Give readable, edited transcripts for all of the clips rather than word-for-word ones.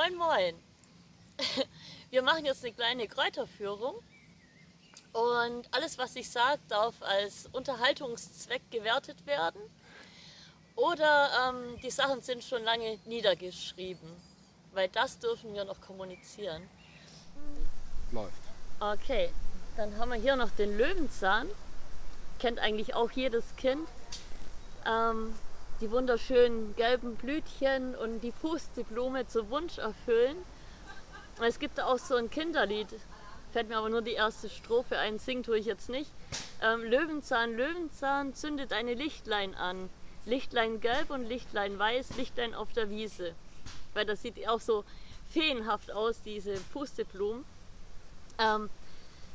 Moin Moin! Wir machen jetzt eine kleine Kräuterführung und alles, was ich sage, darf als Unterhaltungszweck gewertet werden oder die Sachen sind schon lange niedergeschrieben, weil das dürfen wir noch kommunizieren. Läuft. Okay, dann haben wir hier noch den Löwenzahn, kennt eigentlich auch jedes Kind. Die wunderschönen gelben Blütchen und die Pusteblume zu Wunsch erfüllen. Es gibt auch so ein Kinderlied, fällt mir aber nur die erste Strophe ein, singen tue ich jetzt nicht. Löwenzahn, Löwenzahn, zünde deine Lichtlein an. Lichtlein gelb und Lichtlein weiß, Lichtlein auf der Wiese. Weil das sieht auch so feenhaft aus, diese Pusteblumen.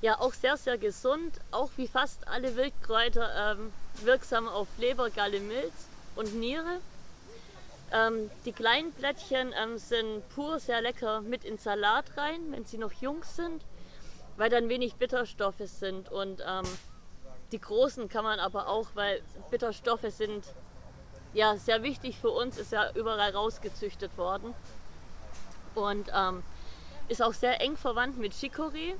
Ja, auch sehr, sehr gesund, auch wie fast alle Wildkräuter wirksam auf Leber, Galle, Milz und Niere. Die kleinen Blättchen sind pur sehr lecker mit in Salat rein, wenn sie noch jung sind, weil dann wenig Bitterstoffe sind. Und die großen kann man aber auch, weil Bitterstoffe sind ja sehr wichtig für uns, ist ja überall rausgezüchtet worden. Und ist auch sehr eng verwandt mit Chicorée.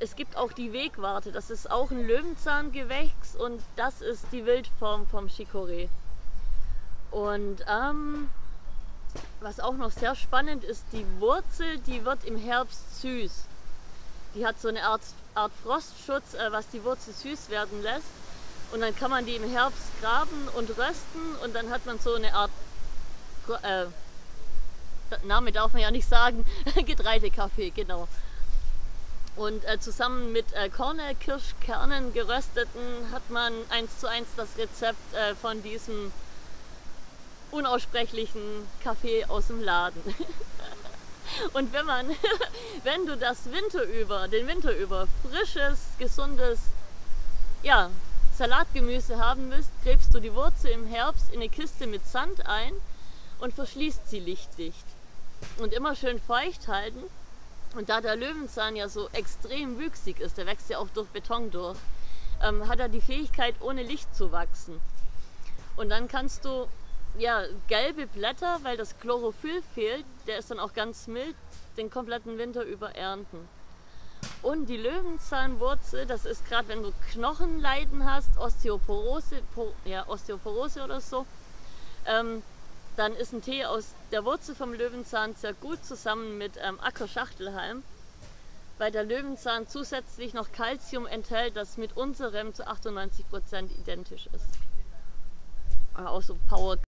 Es gibt auch die Wegwarte, das ist auch ein Löwenzahngewächs und das ist die Wildform vom Chicorée. Und was auch noch sehr spannend ist, die Wurzel, die wird im Herbst süß. Die hat so eine Art Frostschutz, was die Wurzel süß werden lässt. Und dann kann man die im Herbst graben und rösten und dann hat man so eine Art, Name darf man ja nicht sagen, Getreidekaffee, genau. Und zusammen mit Kornelkirschkernen gerösteten hat man 1:1 das Rezept von diesem unaussprechlichen Kaffee aus dem Laden. Und wenn du den Winter über frisches, gesundes ja, Salatgemüse haben willst, gräbst du die Wurzel im Herbst in eine Kiste mit Sand ein und verschließt sie lichtdicht. Und immer schön feucht halten. Und da der Löwenzahn ja so extrem wüchsig ist, der wächst ja auch durch Beton durch, hat er die Fähigkeit, ohne Licht zu wachsen. Und dann kannst du ja, gelbe Blätter, weil das Chlorophyll fehlt, der ist dann auch ganz mild, den kompletten Winter über ernten. Und die Löwenzahnwurzel, das ist gerade, wenn du Knochenleiden hast, Osteoporose oder so, dann ist ein Tee aus der Wurzel vom Löwenzahn sehr gut zusammen mit Ackerschachtelhalm, weil der Löwenzahn zusätzlich noch Calcium enthält, das mit unserem zu 98% identisch ist. Auch so Power